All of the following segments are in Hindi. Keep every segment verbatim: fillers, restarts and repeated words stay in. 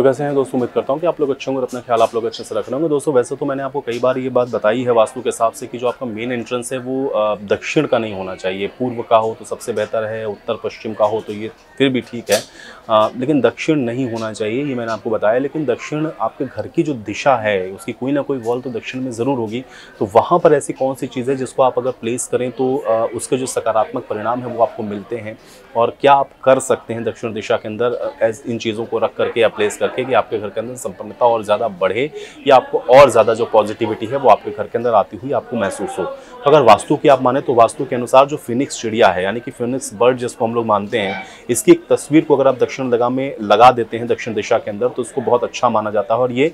तो कैसे हैं दोस्तों, उम्मीद करता हूँ कि आप लोग अच्छे होंगे और अपना ख्याल आप लोग अच्छे से रख रहे होंगे। दोस्तों वैसे तो मैंने आपको कई बार ये बात बताई है वास्तु के हिसाब से कि जो आपका मेन एंट्रेंस है वो दक्षिण का नहीं होना चाहिए। पूर्व का हो तो सबसे बेहतर है, उत्तर पश्चिम का हो तो ये फिर भी ठीक है, आ, लेकिन दक्षिण नहीं होना चाहिए, ये मैंने आपको बताया। लेकिन दक्षिण आपके घर की जो दिशा है उसकी कोई ना कोई वॉल तो दक्षिण में ज़रूर होगी। तो वहाँ पर ऐसी कौन सी चीज़ है जिसको आप अगर प्लेस करें तो आ, उसके जो सकारात्मक परिणाम है वो आपको मिलते हैं, और क्या आप कर सकते हैं दक्षिण दिशा के अंदर इन चीज़ों को रख करके या प्लेस करके कि आपके घर के अंदर संपन्नता और ज़्यादा बढ़े या आपको और ज़्यादा जो पॉजिटिविटी है वो आपके घर के अंदर आती हुई आपको महसूस हो। तो अगर वास्तु की आप माने तो वास्तु के अनुसार जो फिनिक्स चिड़िया है यानी कि फिनिक्स बर्ड जिसको हम लोग मानते हैं, इसकी एक तस्वीर को अगर आप दक्षिण लगा में लगा देते हैं दक्षिण दिशा के अंदर तो उसको बहुत अच्छा माना जाता है और ये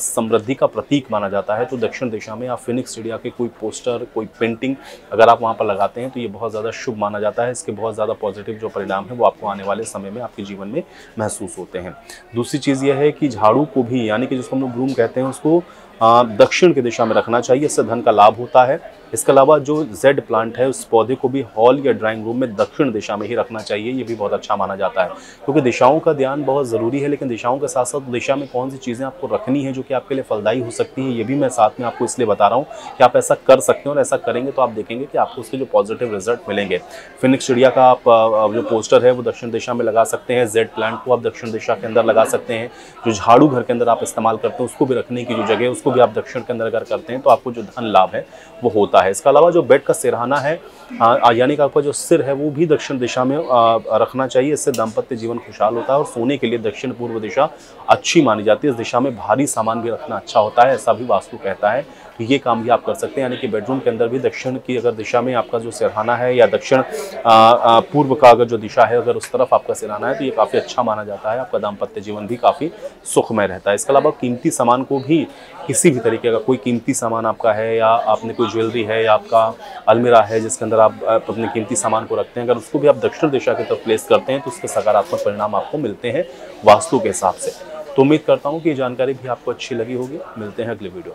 समृद्धि का प्रतीक माना जाता है। तो दक्षिण दिशा में आप फिनिक्स चिड़िया के कोई पोस्टर, कोई पेंटिंग अगर आप वहाँ पर लगाते हैं तो ये बहुत ज़्यादा शुभ माना जाता है। इसके बहुत ज़्यादा पॉजिटिव जो परिणाम है वो आपको आने वाले समय में आपके जीवन में महसूस होते हैं। दूसरी चीज़ यह है कि झाड़ू को भी यानी कि जिसको हम लोग ब्रूम कहते हैं उसको दक्षिण की दिशा में रखना चाहिए, इससे धन का लाभ होता है। इसके अलावा जो जेड प्लांट है उस पौधे को भी हॉल या ड्राइंग रूम में दक्षिण दिशा में ही रखना चाहिए, ये भी बहुत अच्छा माना जाता है। क्योंकि दिशाओं का ध्यान बहुत ज़रूरी है, लेकिन दिशाओं के साथ साथ दिशा में कौन सी चीज़ें आपको रखनी है जो कि आपके लिए फलदायी हो सकती है, ये भी मैं साथ में आपको इसलिए बता रहा हूँ कि आप ऐसा कर सकते हैं और ऐसा करेंगे तो आप देखेंगे कि आपको उसके जो पॉजिटिव रिजल्ट मिलेंगे। फिनिक्स चिड़िया का आप जो पोस्टर है वो दक्षिण दिशा में लगा सकते हैं, जेड प्लांट को आप दक्षिण दिशा के अंदर लगा सकते हैं, जो झाड़ू घर के अंदर आप इस्तेमाल करते हैं उसको भी रखने की जो जगह को भी आप दक्षिण के अंदर अगर करते हैं तो आपको जो धन लाभ है वो होता है। इसके अलावा जो बेड का सिरहाना है यानी कि आपका जो सिर है वो भी दक्षिण दिशा में आ, रखना चाहिए, इससे दाम्पत्य जीवन खुशहाल होता है। और सोने के लिए दक्षिण पूर्व दिशा अच्छी मानी जाती है, इस दिशा में भारी सामान भी रखना अच्छा होता है, ऐसा भी वास्तु कहता है। तो ये काम भी आप कर सकते हैं, यानी कि बेडरूम के अंदर भी दक्षिण की अगर दिशा में आपका जो सिरहाना है या दक्षिण पूर्व का अगर जो दिशा है अगर उस तरफ आपका सिरहाना है तो ये काफ़ी अच्छा माना जाता है, आपका दाम्पत्य जीवन भी काफ़ी सुखमय रहता है। इसके अलावा कीमती सामान को भी किसी भी तरीके का, कोई कीमती सामान आपका है या आपने कोई ज्वेलरी है या आपका अलमीरा है जिसके अंदर आप अपने कीमती सामान को रखते हैं, अगर उसको भी आप दक्षिण दिशा की तरफ प्लेस करते हैं तो उसके सकारात्मक परिणाम आपको मिलते हैं वास्तु के हिसाब से। तो उम्मीद करता हूँ कि ये जानकारी भी आपको अच्छी लगी होगी। मिलते हैं अगले वीडियो में।